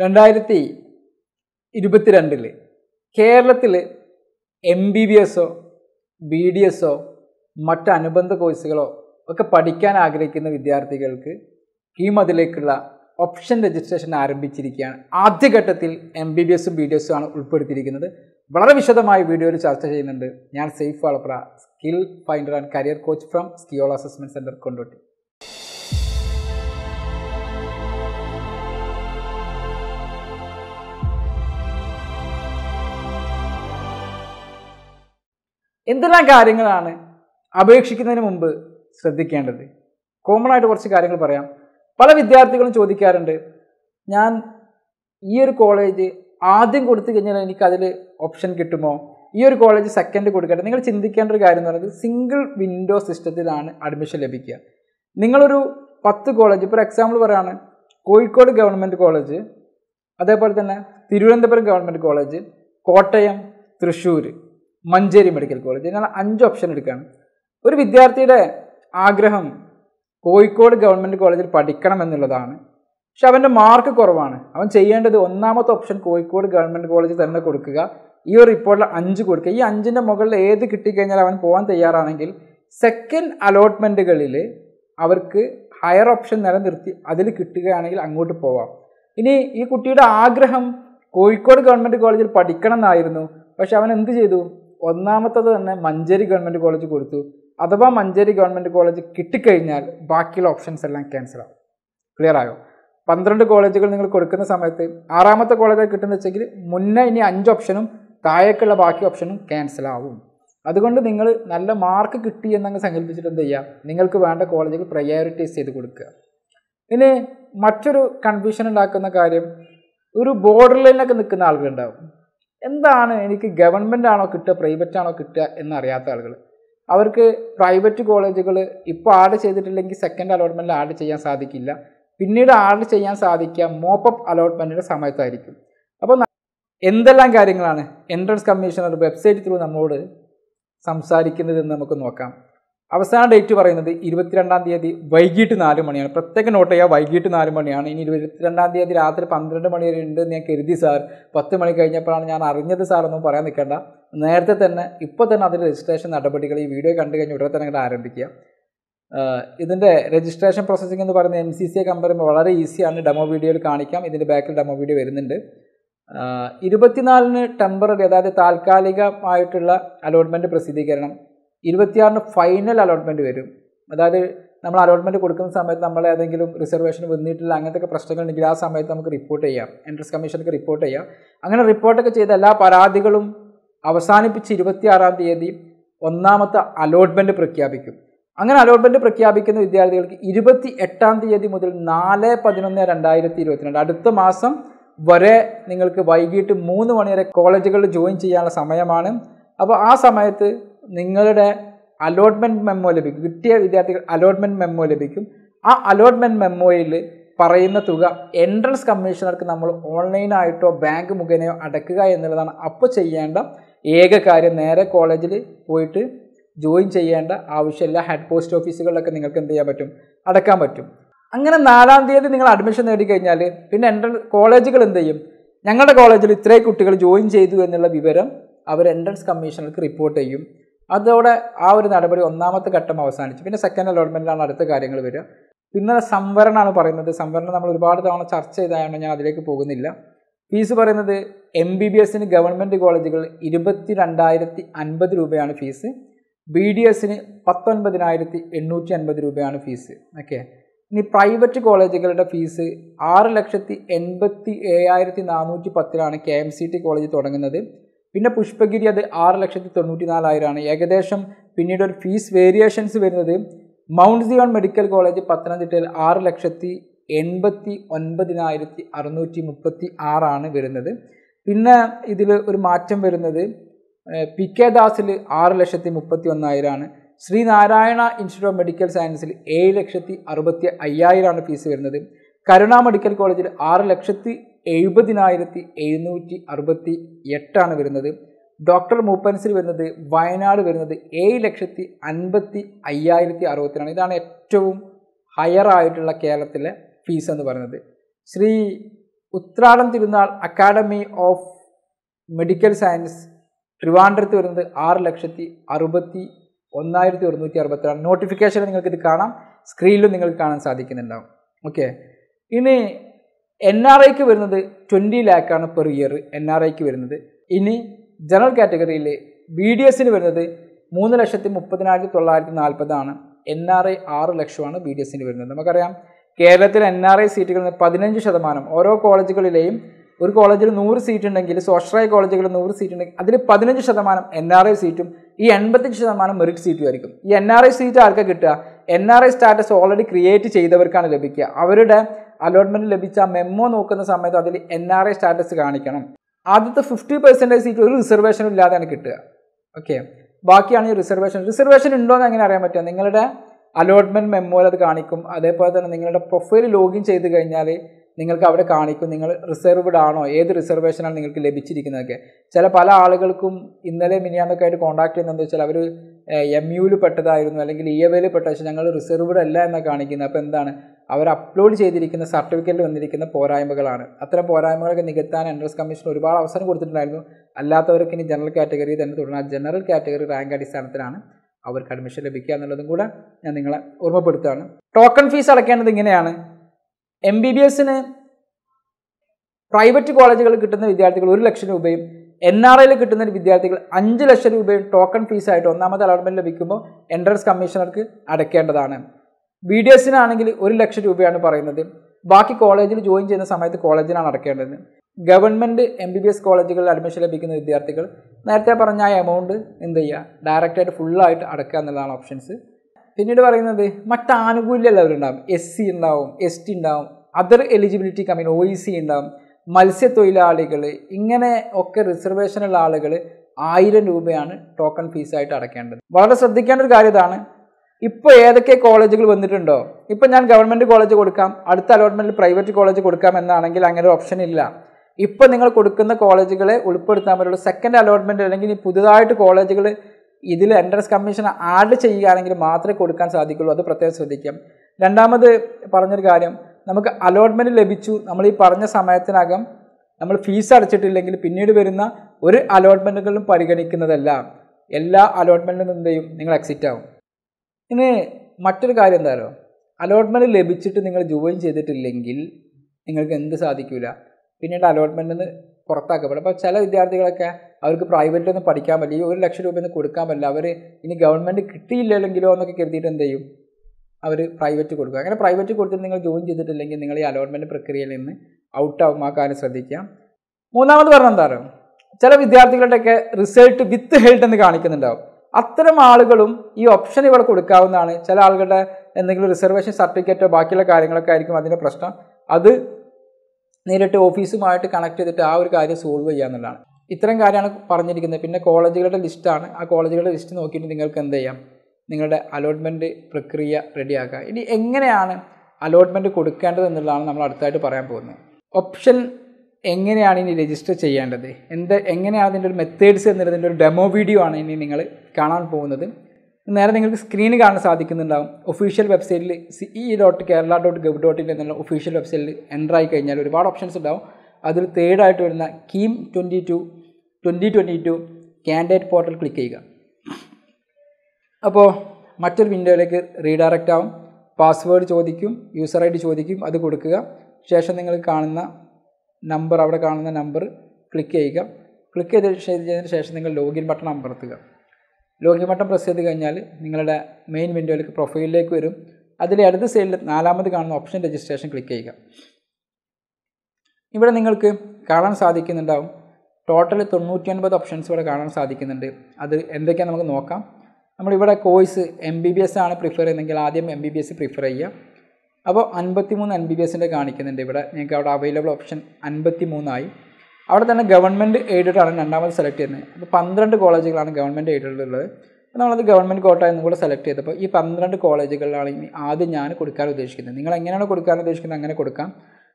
2022 കേരളത്തിൽ MBBSോ BDSോ മറ്റ് അനുബന്ധ കോഴ്സുകളോ ഒക്കെ പഠിക്കാൻ ആഗ്രഹിക്കുന്ന വിദ്യാർത്ഥികൾക്ക് കീം അതിലേക്കുള്ള ഓപ്ഷൻ രജിസ്ട്രേഷൻ ആരംഭിച്ചിരിക്കുകയാണ്. ആദ്യ ഘട്ടത്തിൽ MBBSഉം BDSഉം ആണ് ഉൾപ്പെടുത്തിയിരിക്കുന്നത്. വളരെ വിശദമായ വീഡിയോയിൽ ചർച്ച ചെയ്യുന്നുണ്ട്. ഞാൻ Saif Valapra, skill finder and career coach from സ്കിയോൾ assessment centre Kondotty. എന്തെല്ലാം കാര്യങ്ങളാണ് അപേക്ഷിക്കുന്നതിന് മുമ്പ് ശ്രദ്ധിക്കേണ്ടത്? കോമൺ ആയിട്ട് കുറച്ച് കാര്യങ്ങൾ പറയാം. പല വിദ്യാർത്ഥികളും ചോദിക്കാറുണ്ട്, ഞാൻ ഈ ഒരു കോളേജ് ആദ്യം കൊടുത്തു കഴിഞ്ഞാൽ എനിക്കതിൽ ഓപ്ഷൻ കിട്ടുമോ, ഈ ഒരു കോളേജ് സെക്കൻഡ് കൊടുക്കട്ടെ. നിങ്ങൾ ചിന്തിക്കേണ്ട ഒരു കാര്യം എന്ന് പറയുന്നത് സിംഗിൾ വിൻഡോ സിസ്റ്റത്തിലാണ് അഡ്മിഷൻ ലഭിക്കുക. നിങ്ങളൊരു 10 കോളേജ്, ഇപ്പോൾ എക്സാമ്പിൾ പറയുകയാണ്, കോഴിക്കോട് ഗവൺമെൻറ് കോളേജ്, അതേപോലെ തന്നെ Thiruvananthapuram government college, Kottayam, Thrissur, Manjeri medical college, ഇങ്ങനെ 5 ഓപ്ഷൻ എടുക്കുകയാണ്. ഒരു വിദ്യാർത്ഥിയുടെ ആഗ്രഹം കോഴിക്കോട് ഗവൺമെൻറ് കോളേജിൽ പഠിക്കണം എന്നുള്ളതാണ്. പക്ഷെ അവൻ്റെ മാർക്ക് കുറവാണ്. അവൻ ചെയ്യേണ്ടത് ഒന്നാമത്തെ ഓപ്ഷൻ കോഴിക്കോട് ഗവൺമെൻറ് കോളേജിൽ തന്നെ കൊടുക്കുക. ഈ ഒരു റിപ്പോർട്ടിൽ 5 കൊടുക്കുക. ഈ 5ൻ്റെ മുകളിൽ ഏത് കിട്ടിക്കഴിഞ്ഞാൽ അവൻ പോകാൻ തയ്യാറാണെങ്കിൽ സെക്കൻഡ് അലോട്ട്മെൻറ്റുകളിൽ അവർക്ക് ഹയർ ഓപ്ഷൻ നിലനിർത്തി അതിൽ കിട്ടുകയാണെങ്കിൽ അങ്ങോട്ട് പോവാം. ഇനി ഈ കുട്ടിയുടെ ആഗ്രഹം കോഴിക്കോട് ഗവൺമെൻറ് കോളേജിൽ പഠിക്കണം എന്നായിരുന്നു. പക്ഷെ അവൻ എന്ത് ചെയ്തു? ഒന്നാമത്തത് തന്നെ മഞ്ചേരി ഗവൺമെൻറ് കോളേജ് കൊടുത്തു. അഥവാ മഞ്ചേരി ഗവൺമെൻറ് കോളേജ് കിട്ടിക്കഴിഞ്ഞാൽ ബാക്കിയുള്ള ഓപ്ഷൻസ് എല്ലാം ക്യാൻസലാവും. ക്ലിയർ ആയോ? 12 കോളേജുകൾ നിങ്ങൾ കൊടുക്കുന്ന സമയത്ത് 6ാമത്തെ കോളേജ് കിട്ടുന്ന വെച്ചെങ്കിൽ മുന്നേ ഇനി 5 ഓപ്ഷനും താഴേക്കുള്ള ബാക്കി ഓപ്ഷനും ക്യാൻസലാവും. അതുകൊണ്ട് നിങ്ങൾ നല്ല മാർക്ക് കിട്ടി എന്നങ്ങ് സങ്കല്പിച്ചിട്ട് എന്ത് ചെയ്യുക, നിങ്ങൾക്ക് വേണ്ട കോളേജുകൾ പ്രയോറിറ്റൈസ് ചെയ്ത് കൊടുക്കുക. ഇനി മറ്റൊരു കൺഫ്യൂഷൻ ഉണ്ടാക്കുന്ന കാര്യം, ഒരു ബോർഡർ ലൈനിലൊക്കെ നിൽക്കുന്ന ആളുകളുണ്ടാവും. എന്താണ് എനിക്ക് ഗവൺമെൻറ് ആണോ കിട്ടുക, പ്രൈവറ്റ് ആണോ കിട്ടുക എന്നറിയാത്ത ആളുകൾ. അവർക്ക് പ്രൈവറ്റ് കോളേജുകൾ ഇപ്പോൾ ആഡ് ചെയ്തിട്ടില്ലെങ്കിൽ സെക്കൻഡ് അലോട്ട്മെൻറ്റിൽ ആഡ് ചെയ്യാൻ സാധിക്കില്ല. പിന്നീട് ആഡ് ചെയ്യാൻ സാധിക്കുക മോപ്പപ്പ് അലോട്ട്മെൻറ്റിൻ്റെ സമയത്തായിരിക്കും. അപ്പോൾ എന്തെല്ലാം കാര്യങ്ങളാണ് എൻട്രൻസ് കമ്മീഷണർ വെബ്സൈറ്റ് ത്രൂ നമ്മളോട് സംസാരിക്കുന്നതെന്ന് നമുക്ക് നോക്കാം. അവസാന ഡേറ്റ് പറയുന്നത് 22-ാം തീയതി വൈകിട്ട് 4 മണിയാണ്. പ്രത്യേകം നോട്ട് ചെയ്യുക, വൈകിട്ട് 4 മണിയാണ്. ഇനി 22-ാം തീയതി രാത്രി 12 മണി വരെ ഉണ്ടെന്ന് ഞാൻ കരുതി സാർ, 10 മണി കഴിഞ്ഞപ്പോഴാണ് ഞാൻ അറിഞ്ഞത് സാറൊന്നും പറയാൻ നിൽക്കേണ്ട. നേരത്തെ തന്നെ ഇപ്പോൾ തന്നെ അതിൻ്റെ രജിസ്ട്രേഷൻ നടപടികൾ ഈ വീഡിയോ കണ്ടു കഴിഞ്ഞ് ഉടനെ തന്നെ അങ്ങോട്ട് ആരംഭിക്കുക. ഇതിൻ്റെ രജിസ്ട്രേഷൻ പ്രോസസ്സിംഗ് എന്ന് പറയുന്നത് MCCയെ കമ്പയർ ചെയ്യുമ്പോൾ വളരെ ഈസിയാണ്. ഡെമോ വീഡിയോയിൽ കാണിക്കാം. ഇതിൻ്റെ ബാക്കിൽ ഡെമോ വീഡിയോ വരുന്നുണ്ട്. 24-ന് ടെമ്പററി, അതായത് താൽക്കാലികമായിട്ടുള്ള അലോട്ട്മെൻറ്റ് പ്രസിദ്ധീകരണം. 26-ന് ഫൈനൽ അലോട്ട്മെൻറ്റ് വരും. അതായത് നമ്മൾ അലോട്ട്മെൻറ്റ് കൊടുക്കുന്ന സമയത്ത് നമ്മൾ ഏതെങ്കിലും റിസർവേഷൻ വന്നിട്ടില്ല, അങ്ങനത്തെ പ്രശ്നങ്ങൾ ഉണ്ടെങ്കിൽ ആ സമയത്ത് നമുക്ക് റിപ്പോർട്ട് ചെയ്യാം, എൻട്രൻസ് കമ്മീഷനൊക്കെ റിപ്പോർട്ട് ചെയ്യാം. അങ്ങനെ റിപ്പോർട്ടൊക്കെ ചെയ്ത എല്ലാ പരാതികളും അവസാനിപ്പിച്ച് 26-ാം തീയതി 1ാമത്തെ അലോട്ട്മെൻറ്റ് പ്രഖ്യാപിക്കും. അങ്ങനെ അലോട്ട്മെൻറ്റ് പ്രഖ്യാപിക്കുന്ന വിദ്യാർത്ഥികൾക്ക് 28-ാം തീയതി മുതൽ 4/11/2022 അടുത്ത മാസം വരെ നിങ്ങൾക്ക് വൈകിട്ട് 3 മണി വരെ കോളേജുകളിൽ ജോയിൻ ചെയ്യാനുള്ള സമയമാണ്. അപ്പോൾ ആ സമയത്ത് നിങ്ങളുടെ അലോട്ട്മെൻറ്റ് മെമ്മോ ലഭിക്കും. കിട്ടിയ വിദ്യാർത്ഥികൾ അലോട്ട്മെൻറ്റ് മെമ്മോ ലഭിക്കും. ആ അലോട്ട്മെൻറ്റ് മെമ്മോയിൽ പറയുന്ന തുക എൻട്രൻസ് കമ്മീഷണർക്ക് നമ്മൾ ഓൺലൈനായിട്ടോ ബാങ്ക് മുഖേനയോ അടക്കുക എന്നുള്ളതാണ്. അപ്പോൾ ചെയ്യേണ്ട ഏക കാര്യം, നേരെ കോളേജിൽ പോയിട്ട് ജോയിൻ ചെയ്യേണ്ട ആവശ്യമില്ല. ഹെഡ് പോസ്റ്റ് ഓഫീസുകളിലൊക്കെ നിങ്ങൾക്ക് എന്ത് ചെയ്യാൻ പറ്റും, അടക്കാൻ പറ്റും. അങ്ങനെ 4-ാം തീയതി നിങ്ങൾ അഡ്മിഷൻ നേടിക്കഴിഞ്ഞാൽ പിന്നെ എൻട്രൻസ് കോളേജുകൾ എന്ത് ചെയ്യും, ഞങ്ങളുടെ കോളേജിൽ ഇത്രയും കുട്ടികൾ ജോയിൻ ചെയ്തു എന്നുള്ള വിവരം അവർ എൻട്രൻസ് കമ്മീഷണർക്ക് റിപ്പോർട്ട് ചെയ്യും. അതോടെ ആ ഒരു നടപടി 1ാമത്തെ ഘട്ടം അവസാനിച്ചു. പിന്നെ സെക്കൻഡ് അലോട്ട്മെൻറ്റിലാണ് അടുത്ത കാര്യങ്ങൾ വരിക. പിന്നെ സംവരണമാണ് പറയുന്നത്. സംവരണം നമ്മൾ ഒരുപാട് തവണ ചർച്ച ചെയ്തതാണ്, ഞാൻ അതിലേക്ക് പോകുന്നില്ല. ഫീസ് പറയുന്നത് MBBSന് ഗവൺമെൻറ് കോളേജുകളിൽ 22,050 രൂപയാണ് ഫീസ്. BDSന് 19,850 രൂപയാണ് ഫീസ്. ഓക്കെ. ഇനി പ്രൈവറ്റ് കോളേജുകളുടെ ഫീസ് 6,87,410 KMCT കോളേജ് തുടങ്ങുന്നത്. പിന്നെ പുഷ്പഗിരി അത് 6,94,000 ഏകദേശം. പിന്നീട് ഒരു ഫീസ് വേരിയേഷൻസ് വരുന്നത് മൗണ്ട് സിയോൺ മെഡിക്കൽ കോളേജ് പത്തനംതിട്ടയിൽ 6,89,636 വരുന്നത്. പിന്നെ ഇതിൽ ഒരു മാറ്റം വരുന്നത് PK ദാസിൽ 6,31,000, ശ്രീനാരായണ ഇൻസ്റ്റിറ്റ്യൂട്ട് ഓഫ് മെഡിക്കൽ സയൻസിൽ 7,60,500 ഫീസ് വരുന്നത്, കരുണ മെഡിക്കൽ കോളേജിൽ 6,70,868 വരുന്നത്, ഡോക്ടർ മൂപ്പൻസിൽ വരുന്നത് വയനാട് വരുന്നത് 7,50,560. ഇതാണ് ഏറ്റവും ഹയർ ആയിട്ടുള്ള കേരളത്തിലെ ഫീസ് എന്ന് പറയുന്നത്. Shri Uttradam Thirunal Academy of Medical Science, Trivandrathu Varundu, 6,61,162 notification ningalku kaanam screen ningalku kaanan sadikkunnundavum. Okay, ini NRI ku varunathu 20 lakh aanu per year NRI ku varunathu. Ini general category ile BDS nu varunathu 3,30,940 aanu NRI 6 lakh aanu BDS nu varunathu. Namakkariyam Keralathil NRI seatukalil 15% oro college galileyum ഒരു കോളേജിൽ 100 seat ഉണ്ടെങ്കിൽ സ്വാശ്രയ കോളേജുകളിൽ 100 seat ഉണ്ടെങ്കിൽ അതിൽ 15% NRI സീറ്റും ഈ 85% merit സീറ്റും ആയിരിക്കും. ഈ NRI സീറ്റ് ആർക്കാ കിട്ടുക? NRI സ്റ്റാറ്റസ് ഓൾറെഡി ക്രിയേറ്റ് ചെയ്തവർക്കാണ് ലഭിക്കുക. അവരുടെ അലോട്ട്മെന്റ് ലഭിച്ച മെമ്മോ നോക്കുന്ന സമയത്ത് അതിൽ NRI സ്റ്റാറ്റസ് കാണിക്കണം. ആദ്യത്തെ 50% സീറ്റ് ഒരു റിസർവേഷൻ ഇല്ലാതെയാണ് കിട്ടുക. ഓക്കേ. ബാക്കിയാണ് ഈ റിസർവേഷൻ ഉണ്ടോ എന്ന് എങ്ങനെ അറിയാൻ പറ്റുക? നിങ്ങളുടെ അലോട്ട്മെന്റ് മെമ്മോയിൽ അത് കാണിക്കും. അതേപോലെ തന്നെ നിങ്ങളുടെ പ്രൊഫൈൽ ലോഗിൻ ചെയ്തു കഴിഞ്ഞാൽ നിങ്ങൾക്ക് അവിടെ കാണിക്കും നിങ്ങൾ റിസർവ്ഡ് ആണോ ഏത് റിസർവേഷൻ ആണ് നിങ്ങൾക്ക് ലഭിച്ചിരിക്കുന്നതൊക്കെ. ചില പല ആളുകൾക്കും ഇന്നലെ മിനിയാന്നൊക്കെ ആയിട്ട് കോണ്ടാക്ട് ചെയ്യുന്നതെന്ന് വെച്ചാൽ അവർ MU ൽ പെട്ടതായിരുന്നു അല്ലെങ്കിൽ EAL ൽ പെട്ടതായിരുന്നു ഞങ്ങൾ റിസർവ്ഡ് അല്ല എന്ന് കാണിക്കുന്നത്. അപ്പോൾ എന്താണ് അവർ അപ്ലോഡ് ചെയ്തിരിക്കുന്ന സർട്ടിഫിക്കറ്റിൽ വന്നിരിക്കുന്ന പോരായ്മകളാണ്. അത്തരം പോരായ്മകളൊക്കെ നികത്താൻ എൻട്രൻസ് കമ്മീഷൻ ഒരുപാട് അവസരം കൊടുത്തിട്ടുണ്ടായിരുന്നു. അല്ലാത്തവർക്ക് ഇനി ജനറൽ കാറ്റഗറി തന്നെ തുടരണം. ജനറൽ കാറ്റഗറി റാങ്ക് അടിസ്ഥാനത്തിലാണ് അവർക്ക് അഡ്മിഷൻ ലഭിക്കുക എന്നുള്ളതും കൂടെ ഞാൻ നിങ്ങളെ ഓർമ്മപ്പെടുത്തുകയാണ്. ടോക്കൺ ഫീസ് അടയ്ക്കേണ്ടത് ഇങ്ങനെയാണ്. MBBS in a private college kitten with the article election obey, NRI kitten with the article Angela Sherube token fee side on Namata Almela Vicumo, Entrance Commissioner at a Kandadana. BDS in an election to be under Paranade, Baki College joins in the Samath College and Arcandadam. Government MBBS college admission begin with the article, Nartha Parana amount in the year, directed full light at a Kandalan options. Pinid Varanade, Matan will level SC in down, ST in down, other eligibility coming OEC in down, Malsetoila legally, Ingane Ocker reservation legally, Iron Ubean, token fee site at a candle. What is the candle Garidana? Ipoe the K college will win the window. Ipan government college would come, Adta allotment private college would come and the Anangal option illa. Ipanangal could come the college, Ulpur second allotment and Pudai college. ഇതിൽ entrance commission add ചെയ്യുകയാണെങ്കിൽ മാത്രമേ കൊടുക്കാൻ സാധിക്കുള്ളൂ. അത് പ്രത്യേകം ശ്രദ്ധിക്കാം. രണ്ടാമത്തെ പറഞ്ഞൊരു കാര്യം, നമുക്ക് അലോട്ട്മെന്റ് ലഭിച്ചു, നമ്മൾ ഈ പറഞ്ഞ സമയത്തിനകം നമ്മൾ ഫീസ് അടച്ചിട്ടില്ലെങ്കിൽ പിന്നീട് വരുന്ന ഒരു അലോട്ട്മെന്റുകളും പരിഗണിക്കുന്നതല്ല. എല്ലാ അലോട്ട്മെന്റിൽ നിന്നും നിങ്ങൾ എക്സിറ്റ് ആവും. ഇനി മറ്റൊരു കാര്യം എന്താരോ, അലോട്ട്മെന്റ് ലഭിച്ചിട്ട് നിങ്ങൾ ജോയിൻ ചെയ്തിട്ടില്ലെങ്കിൽ നിങ്ങൾക്ക് എന്ത് സാധിക്കില്ല, പിന്നീട് അലോട്ട്മെന്റിൽ നിന്ന് പുറത്താക്കപ്പെടും. അപ്പോൾ ചില വിദ്യാർത്ഥികളൊക്കെ അവർക്ക് private ഒന്നും പഠിക്കാൻ പറ്റില്ല, 1 ലക്ഷം രൂപ ഒന്നും കൊടുക്കാൻ പറ്റില്ല, അവർ ഇനി ഗവൺമെൻറ് കിട്ടിയില്ലെങ്കിലോ എന്നൊക്കെ കരുതിയിട്ട് എന്ത് ചെയ്യും, അവർ പ്രൈവറ്റ് കൊടുക്കുക. അങ്ങനെ പ്രൈവറ്റ് കൊടുത്തിട്ട് നിങ്ങൾ ജോയിൻ ചെയ്തിട്ടില്ലെങ്കിൽ നിങ്ങൾ ഈ അലോട്ട്മെൻറ്റ് പ്രക്രിയയിൽ നിന്ന് ഔട്ടാവും. ആ കാര്യം ശ്രദ്ധിക്കാം. മൂന്നാമത് പറഞ്ഞ എന്താ പറയുക, ചില വിദ്യാർത്ഥികളുടെയൊക്കെ റിസൾട്ട് വിത്ത് ഹെൽത്ത് എന്ന് കാണിക്കുന്നുണ്ടാവും. അത്തരം ആളുകളും ഈ ഓപ്ഷൻ ഇവിടെ കൊടുക്കാവുന്നതാണ്. ചില ആളുകളുടെ എന്തെങ്കിലും റിസർവേഷൻ സർട്ടിഫിക്കറ്റോ ബാക്കിയുള്ള കാര്യങ്ങളൊക്കെ ആയിരിക്കും അതിൻ്റെ പ്രശ്നം. അത് നേരിട്ട് ഓഫീസുമായിട്ട് കണക്ട് ചെയ്തിട്ട് ആ ഒരു കാര്യം സോൾവ് ചെയ്യാമെന്നുള്ളതാണ്. ഇത്രയും കാര്യമാണ് പറഞ്ഞിരിക്കുന്നത്. പിന്നെ കോളേജുകളുടെ ലിസ്റ്റാണ്. ആ കോളേജുകളുടെ ലിസ്റ്റ് നോക്കിയിട്ട് നിങ്ങൾക്ക് എന്ത് ചെയ്യാം, നിങ്ങളുടെ അലോട്ട്മെൻറ്റ് പ്രക്രിയ റെഡിയാക്കുക. ഇനി എങ്ങനെയാണ് അലോട്ട്മെൻറ്റ് കൊടുക്കേണ്ടത് എന്നുള്ളതാണ് നമ്മൾ അടുത്തായിട്ട് പറയാൻ പോകുന്നത്. ഓപ്ഷൻ എങ്ങനെയാണ് ഇനി രജിസ്റ്റർ ചെയ്യേണ്ടത്, എങ്ങനെയാണ് അതിൻ്റെ ഒരു മെത്തേഡ്സ് എന്നുള്ളതിൻ്റെ ഒരു ഡെമോ വീഡിയോ ആണ് ഇനി നിങ്ങൾ കാണാൻ പോകുന്നത്. നേരെ നിങ്ങൾക്ക് സ്ക്രീനിൽ കാണാൻ സാധിക്കുന്നുണ്ടാകും. ഒഫീഷ്യൽ വെബ്സൈറ്റിൽ CE.kerala.gov.in എന്നുള്ള ഒഫീഷ്യൽ വെബ്സൈറ്റിൽ എൻ്റർ ആയി കഴിഞ്ഞാൽ ഒരുപാട് ഓപ്ഷൻസ് ഉണ്ടാവും. അതിൽ തേർഡായിട്ട് വരുന്ന കീം 22 കാൻഡിഡേറ്റ് പോർട്ടൽ ക്ലിക്ക് ചെയ്യുക. അപ്പോൾ മറ്റൊരു വിൻഡോയിലേക്ക് റീഡയറക്റ്റ് ആവും. പാസ്വേഡ് ചോദിക്കും, യൂസർ ഐ ഡി ചോദിക്കും, അത് കൊടുക്കുക. ശേഷം നിങ്ങൾ കാണുന്ന നമ്പർ, അവിടെ കാണുന്ന നമ്പർ ക്ലിക്ക് ചെയ്യുക. ക്ലിക്ക് ചെയ്തതിന് ശേഷം നിങ്ങൾ ലോഗിൻ ബട്ടൺ അമർത്തുക. ലോഗിൻ ബട്ടൺ പ്രസ് ചെയ്ത് കഴിഞ്ഞാൽ നിങ്ങളുടെ മെയിൻ വിൻഡോയിലേക്ക് പ്രൊഫൈലിലേക്ക് വരും. അതിൽ അടുത്ത സൈഡിൽ 4ാമത് കാണുന്ന ഓപ്ഷൻ രജിസ്ട്രേഷൻ ക്ലിക്ക് ചെയ്യുക. ഇവിടെ നിങ്ങൾക്ക് കാണാൻ സാധിക്കുന്നുണ്ടാവും ടോട്ടൽ 99 ഓപ്ഷൻസ് ഇവിടെ കാണാൻ സാധിക്കുന്നുണ്ട്. അത് എന്തൊക്കെയാണ് നമുക്ക് നോക്കാം. നമ്മളിവിടെ കോഴ്സ് MBBS ആണ് പ്രിഫർ ചെയ്യുന്നതെങ്കിൽ ആദ്യം MBBS പ്രിഫർ ചെയ്യുക. അപ്പോൾ 53 MBBSൻ്റെ കാണിക്കുന്നുണ്ട്. ഇവിടെ നിങ്ങൾക്ക് അവിടെ അവൈലബിൾ ഓപ്ഷൻ 53 ആയി. അവിടെ തന്നെ ഗവൺമെൻറ് എയ്ഡഡാണ് രണ്ടാമത് സെലക്ട് ചെയ്യുന്നത്. അപ്പോൾ 12 കോളേജുകളാണ് ഗവൺമെൻറ് എയ്ഡഡുള്ളത്. അപ്പോൾ നമ്മളത് ഗവൺമെൻറ് കോട്ട എന്നും കൂടെ സെലക്ട് ചെയ്തപ്പോൾ ഈ 12 കോളേജുകളിലാണ് ഇനി ആദ്യം ഞാൻ കൊടുക്കാൻ ഉദ്ദേശിക്കുന്നത്. നിങ്ങൾ എങ്ങനെയാണ് കൊടുക്കാൻ ഉദ്ദേശിക്കുന്നത് അങ്ങനെ കൊടുക്കാം.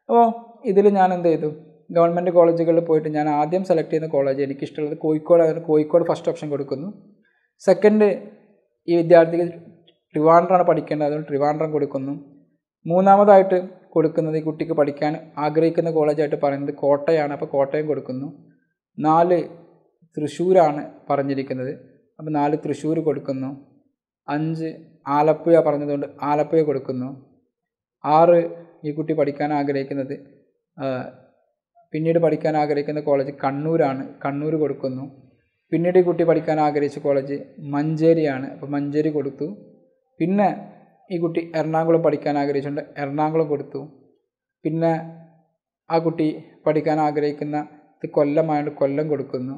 അപ്പോൾ ഇതിൽ ഞാൻ എന്ത് ചെയ്തു, ഗവൺമെൻറ് കോളേജുകളിൽ പോയിട്ട് ഞാൻ ആദ്യം സെലക്ട് ചെയ്യുന്ന കോളേജ് എനിക്കിഷ്ടമുള്ളത് കോഴിക്കോടായിരുന്നു. കോഴിക്കോട് ഫസ്റ്റ് ഓപ്ഷൻ കൊടുക്കുന്നു. സെക്കൻഡ്, ഈ വിദ്യാർത്ഥികൾ ട്രിവാൻഡ്രമാണ് പഠിക്കേണ്ടത്, അതുകൊണ്ട് ട്രിവാൻഡ്രം കൊടുക്കുന്നു. മൂന്നാമതായിട്ട് കൊടുക്കുന്നത് ഈ കുട്ടിക്ക് പഠിക്കാൻ ആഗ്രഹിക്കുന്ന കോളേജ് ആയിട്ട് പറയുന്നത് കോട്ടയാണ് അപ്പോൾ കോട്ടയം കൊടുക്കുന്നു 4 തൃശ്ശൂരാണ് പറഞ്ഞിരിക്കുന്നത് അപ്പോൾ 4 തൃശ്ശൂർ കൊടുക്കുന്നു 5 ആലപ്പുഴ പറഞ്ഞതുകൊണ്ട് ആലപ്പുഴ കൊടുക്കുന്നു 6 ഈ കുട്ടി പഠിക്കാൻ ആഗ്രഹിക്കുന്നത് പിന്നീട് പഠിക്കാൻ ആഗ്രഹിക്കുന്ന കോളേജ് കണ്ണൂരാണ് കണ്ണൂർ കൊടുക്കുന്നു പിന്നീട് ഈ കുട്ടി പഠിക്കാൻ ആഗ്രഹിച്ച കോളേജ് മഞ്ചേരിയാണ് അപ്പോൾ മഞ്ചേരി കൊടുത്തു പിന്നെ ഈ കുട്ടി എറണാകുളം പഠിക്കാൻ ആഗ്രഹിച്ചുകൊണ്ട് എറണാകുളം കൊടുത്തു പിന്നെ ആ കുട്ടി പഠിക്കാൻ ആഗ്രഹിക്കുന്ന കൊല്ലമായിട്ട് കൊല്ലം കൊടുക്കുന്നു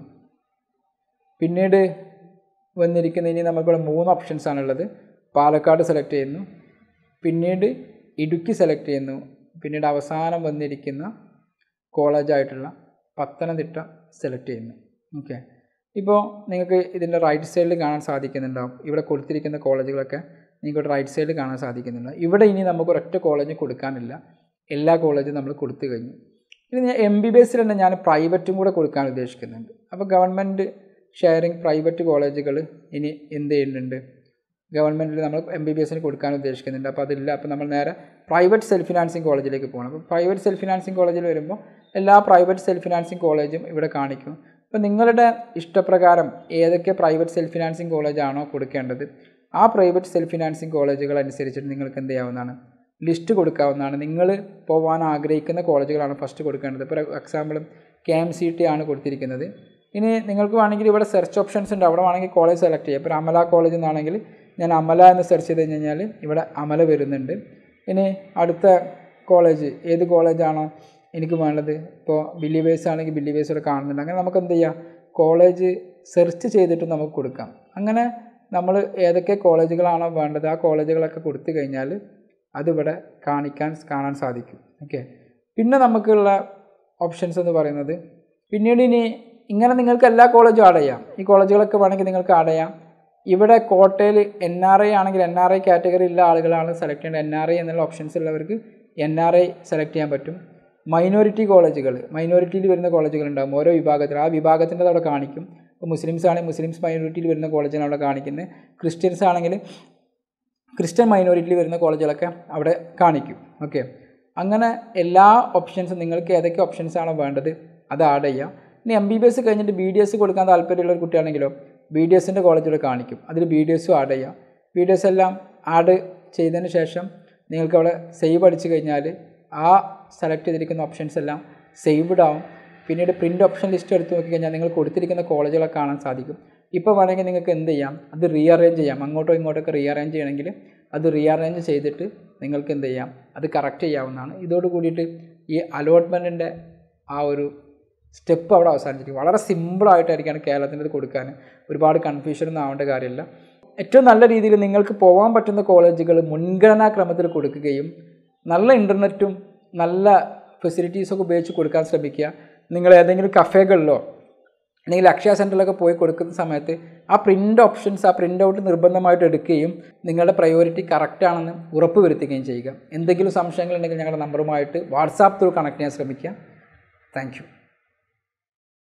പിന്നീട് വന്നിരിക്കുന്ന ഇനി നമുക്കിവിടെ 3 ഓപ്ഷൻസ് ആണുള്ളത് പാലക്കാട് സെലക്ട് ചെയ്യുന്നു പിന്നീട് ഇടുക്കി സെലക്ട് ചെയ്യുന്നു പിന്നീട് അവസാനം വന്നിരിക്കുന്ന കോളേജ് ആയിട്ടുള്ള പത്തനംതിട്ട സെലക്ട് ചെയ്യുന്നു ഓക്കേ ഇപ്പോൾ നിങ്ങൾക്ക് ഇതിന്റെ റൈറ്റ് സൈഡിൽ കാണാൻ സാധിക്കുന്നുണ്ടാവും ഇവിടെ കൊടുത്തിരിക്കുന്ന കോളേജുകളൊക്കെ നിങ്ങൾക്ക് റൈറ്റ് സൈഡിൽ കാണാൻ സാധിക്കുന്നുണ്ട് ഇവിടെ ഇനി നമുക്ക് ഒരൊറ്റ കോളേജ് കൊടുക്കാനില്ല എല്ലാ കോളേജും നമ്മൾ കൊടുത്തു കഴിഞ്ഞു ഇനി ഞാൻ MBBS ൽ തന്നെ ഞാൻ പ്രൈവറ്റും കൂടെ കൊടുക്കാൻ ഉദ്ദേശിക്കുന്നുണ്ട് അപ്പോൾ ഗവൺമെന്റ് ഷെയറിംഗ് പ്രൈവറ്റ് കോളേജുകൾ ഇനി എന്ത് ചെയ്യുന്നുണ്ട് ഗവൺമെന്റിൽ നമ്മൾ MBBS ന് കൊടുക്കാൻ ഉദ്ദേശിക്കുന്നുണ്ട് അപ്പോൾ അതില്ല അപ്പോൾ നമ്മൾ നേരെ പ്രൈവറ്റ് സെൽഫ് ഫിനാൻസിംഗ് കോളേജിലേക്ക് പോകണം അപ്പോൾ പ്രൈവറ്റ് സെൽഫ് ഫിനാൻസിംഗ് കോളേജിൽ വരുമ്പോൾ എല്ലാ പ്രൈവറ്റ് സെൽഫ് ഫിനാൻസിംഗ് കോളേജും ഇവിടെ കാണിക്കും അപ്പോൾ നിങ്ങളുടെ ഇഷ്ടപ്രകാരം ഏതൊക്കെ പ്രൈവറ്റ് സെൽഫ് ഫിനാൻസിംഗ് കോളേജ് ആണോ കൊടുക്കേണ്ടത് ആ പ്രൈവറ്റ് സെൽഫ് ഫിനാൻസിംഗ് കോളേജുകൾ അനുസരിച്ചിട്ട് നിങ്ങൾക്ക് എന്ത് ചെയ്യാവുന്നതാണ് ലിസ്റ്റ് കൊടുക്കാവുന്നതാണ് നിങ്ങൾ പോവാൻ ആഗ്രഹിക്കുന്ന കോളേജുകളാണ് ഫസ്റ്റ് കൊടുക്കേണ്ടത് ഫോർ എക്സാമ്പിൾ KMCT ആണ് കൊടുത്തിരിക്കുന്നത് ഇനി നിങ്ങൾക്ക് വേണമെങ്കിൽ ഇവിടെ സെർച്ച് ഓപ്ഷൻസ് ഉണ്ട് അവിടെ വേണമെങ്കിൽ കോളേജ് സെലക്ട് ചെയ്യാം അപ്പോൾ അമല കോളേജ് എന്നാണെങ്കിൽ ഞാൻ അമല എന്ന് സെർച്ച് ചെയ്തു കഴിഞ്ഞാൽ ഇവിടെ അമല വരുന്നുണ്ട് ഇനി അടുത്ത കോളേജ് ഏത് കോളേജാണോ എനിക്ക് വേണ്ടത് ഇപ്പോൾ ബിലീവേഴ്സ് ആണെങ്കിൽ ബിലീവേഴ്സ് ഇവിടെ കാണുന്നുണ്ട് അങ്ങനെ നമുക്ക് എന്ത് ചെയ്യാം കോളേജ് സെർച്ച് ചെയ്തിട്ട് നമുക്ക് കൊടുക്കാം അങ്ങനെ നമ്മൾ ഏതൊക്കെ കോളേജുകളാണോ വേണ്ടത് ആ കോളേജുകളൊക്കെ കൊടുത്തു കഴിഞ്ഞാൽ അതിവിടെ കാണാൻ സാധിക്കും ഓക്കേ പിന്നെ നമുക്കുള്ള ഓപ്ഷൻസ് എന്ന് പറയുന്നത് പിന്നീട് ഇനി ഇങ്ങനെ നിങ്ങൾക്ക് എല്ലാ കോളേജും ആഡ് ചെയ്യാം ഈ കോളേജുകളൊക്കെ വേണമെങ്കിൽ നിങ്ങൾക്ക് ആഡ് ചെയ്യാം ഇവിടെ കോട്ടയിൽ NRI ആണെങ്കിൽ NRI കാറ്റഗറിയിലുള്ള ആളുകളാണ് സെലക്ട് ചെയ്യേണ്ട NRI എന്നുള്ള ഓപ്ഷൻസ് ഉള്ളവർക്ക് NRI സെലക്ട് ചെയ്യാൻ പറ്റും മൈനോറിറ്റി കോളേജുകൾ മൈനോറിറ്റിയിൽ വരുന്ന കോളേജുകൾ ഉണ്ടാകും ഓരോ വിഭാഗത്തിൽ ആ വിഭാഗത്തിൻ്റെ അവിടെ കാണിക്കും ഇപ്പോൾ മുസ്ലിംസ് ആണെങ്കിൽ മുസ്ലിംസ് മൈനോറിറ്റിയിൽ വരുന്ന കോളേജാണ് അവിടെ കാണിക്കുന്നത് ക്രിസ്ത്യൻസ് ആണെങ്കിൽ ക്രിസ്ത്യൻ മൈനോറിറ്റിയിൽ വരുന്ന കോളേജുകളൊക്കെ അവിടെ കാണിക്കും ഓക്കേ അങ്ങനെ എല്ലാ ഓപ്ഷൻസും നിങ്ങൾക്ക് ഏതൊക്കെ ഓപ്ഷൻസ് ആണോ വേണ്ടത് അത് ആഡ് ചെയ്യാം ഇനി MBBS കഴിഞ്ഞിട്ട് BDS കൊടുക്കാൻ താല്പര്യമുള്ള ഒരു കുട്ടിയാണെങ്കിലോ BDSന്റെ കോളേജുകൾ കാണിക്കും അതിൽ BDSും ആഡ് ചെയ്യാം BDS എല്ലാം ആഡ് ചെയ്തതിന് ശേഷം നിങ്ങൾക്ക് അവിടെ സേവ് അടിച്ചു കഴിഞ്ഞാൽ ആ സെലക്ട് ചെയ്തിരിക്കുന്ന ഓപ്ഷൻസ് എല്ലാം സേവ്ഡ് ആവും പിന്നീട് പ്രിന്റ് ഓപ്ഷൻ ലിസ്റ്റ് എടുത്ത് നോക്കി കഴിഞ്ഞാൽ നിങ്ങൾ കൊടുത്തിരിക്കുന്ന കോളേജുകളൊക്കെ കാണാൻ സാധിക്കും ഇപ്പോൾ വേണമെങ്കിൽ നിങ്ങൾക്ക് എന്ത് ചെയ്യാം അത് റീഅറേഞ്ച് ചെയ്യാം അങ്ങോട്ടോ ഇങ്ങോട്ടോ ഒക്കെ റീഅറേഞ്ച് ചെയ്യണമെങ്കിൽ അത് റീഅറേഞ്ച് ചെയ്തിട്ട് നിങ്ങൾക്ക് എന്ത് ചെയ്യാം അത് കറക്റ്റ് ചെയ്യാവുന്നതാണ് ഇതോട് കൂടിയിട്ട് ഈ അലോട്ട്മെൻറ്റിൻ്റെ ആ ഒരു സ്റ്റെപ്പ് അവിടെ അവസാനിച്ചിരിക്കും വളരെ സിമ്പിളായിട്ടായിരിക്കാണ് കേരളത്തിൻ്റെ കൊടുക്കാൻ ഒരുപാട് കൺഫ്യൂഷനൊന്നും ആവേണ്ട കാര്യമില്ല ഏറ്റവും നല്ല രീതിയിൽ നിങ്ങൾക്ക് പോകാൻ പറ്റുന്ന കോളേജുകൾ മുൻഗണനാക്രമത്തിൽ കൊടുക്കുകയും നല്ല ഇൻ്റർനെറ്റും നല്ല ഫെസിലിറ്റീസൊക്കെ ഉപയോഗിച്ച് കൊടുക്കാൻ ശ്രമിക്കുക നിങ്ങൾ ഏതെങ്കിലും കഫേകളിലോ അല്ലെങ്കിൽ അക്ഷയ സെൻ്ററിലൊക്കെ പോയി കൊടുക്കുന്ന സമയത്ത് ആ പ്രിൻ്റ് ഓപ്ഷൻസ് ആ പ്രിൻ്റ് ഔട്ട് നിർബന്ധമായിട്ട് എടുക്കുകയും നിങ്ങളുടെ പ്രയോറിറ്റി കറക്റ്റാണെന്ന് ഉറപ്പ് വരുത്തുകയും ചെയ്യുക എന്തെങ്കിലും സംശയങ്ങളുണ്ടെങ്കിൽ ഞങ്ങളുടെ നമ്പറുമായിട്ട് വാട്സാപ്പ് ത്രൂ കണക്ട് ചെയ്യാൻ ശ്രമിക്കുക താങ്ക്